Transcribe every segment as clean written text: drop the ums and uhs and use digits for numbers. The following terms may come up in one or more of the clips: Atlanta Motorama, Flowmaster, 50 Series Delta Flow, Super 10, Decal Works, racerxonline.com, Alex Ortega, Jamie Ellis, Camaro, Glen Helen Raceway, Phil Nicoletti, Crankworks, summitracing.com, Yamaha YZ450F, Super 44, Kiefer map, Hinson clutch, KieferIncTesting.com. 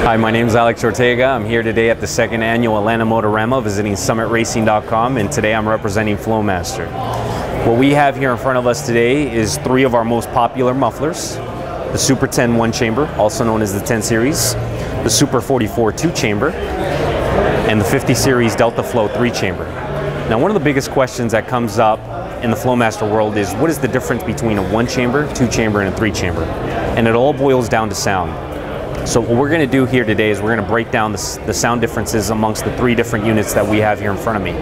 Hi, my name is Alex Ortega. I'm here today at the second annual Atlanta Motorama visiting summitracing.com, and today I'm representing Flowmaster. What we have here in front of us today is three of our most popular mufflers. The Super 10 1 chamber, also known as the 10 Series, the Super 44 2 chamber, and the 50 Series Delta Flow 3 chamber. Now, one of the biggest questions that comes up in the Flowmaster world is what is the difference between a 1 chamber, 2 chamber, and a 3 chamber? And it all boils down to sound. So what we're going to do here today is we're going to break down the sound differences amongst the three different units that we have here in front of me.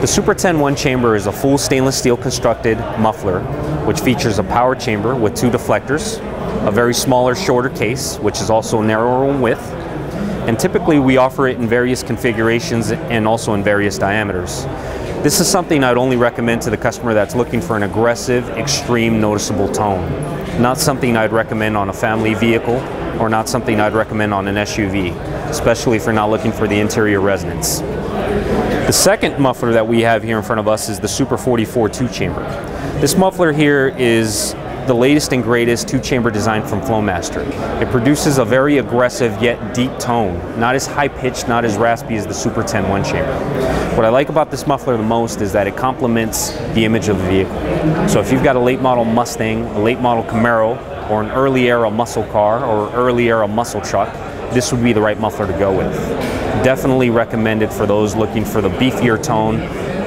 The Super 10 1 chamber is a full stainless steel constructed muffler, which features a power chamber with two deflectors, a very smaller, shorter case, which is also narrower in width, and typically we offer it in various configurations and also in various diameters. This is something I'd only recommend to the customer that's looking for an aggressive, extreme, noticeable tone. Not something I'd recommend on a family vehicle, or not something I'd recommend on an SUV, especially if you're not looking for the interior resonance. The second muffler that we have here in front of us is the Super 44 2 chamber. This muffler here is the latest and greatest 2 chamber design from Flowmaster. It produces a very aggressive yet deep tone, not as high pitched, not as raspy as the Super 10 1 chamber. What I like about this muffler the most is that it complements the image of the vehicle. So if you've got a late model Mustang, a late model Camaro, or an early era muscle car or early era muscle truck, this would be the right muffler to go with. Definitely recommended for those looking for the beefier tone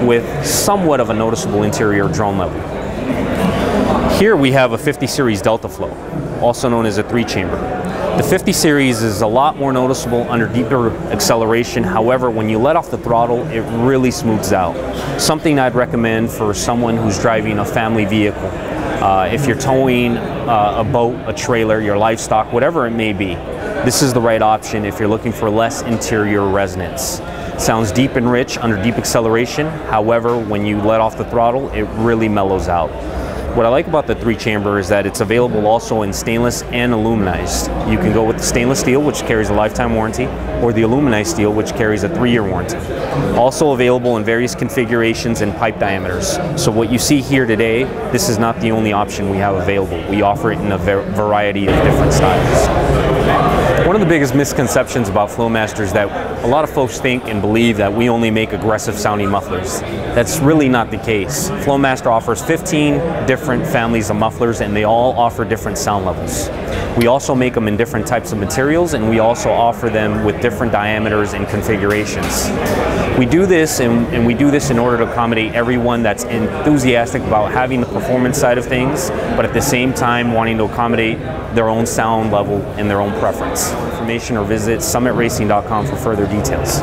with somewhat of a noticeable interior drone level. Here we have a 50 Series Delta Flow, also known as a 3 chamber. The 50 Series is a lot more noticeable under deeper acceleration. However, when you let off the throttle, it really smooths out. Something I'd recommend for someone who's driving a family vehicle. If you're towing a boat, a trailer, your livestock, whatever it may be, this is the right option if you're looking for less interior resonance. Sounds deep and rich under deep acceleration. However, when you let off the throttle, it really mellows out. What I like about the 3 chamber is that it's available also in stainless and aluminized. You can go with the stainless steel, which carries a lifetime warranty, or the aluminized steel, which carries a 3-year warranty. Also available in various configurations and pipe diameters. So what you see here today, this is not the only option we have available. We offer it in a variety of different styles. One of the biggest misconceptions about Flowmaster is that a lot of folks think and believe that we only make aggressive sounding mufflers. That's really not the case. Flowmaster offers 15 different families of mufflers, and they all offer different sound levels. We also make them in different types of materials, and we also offer them with different diameters and configurations. We do this and we do this in order to accommodate everyone that's enthusiastic about having the performance side of things, but at the same time wanting to accommodate their own sound level and their own preference. For information or visit summitracing.com for further details.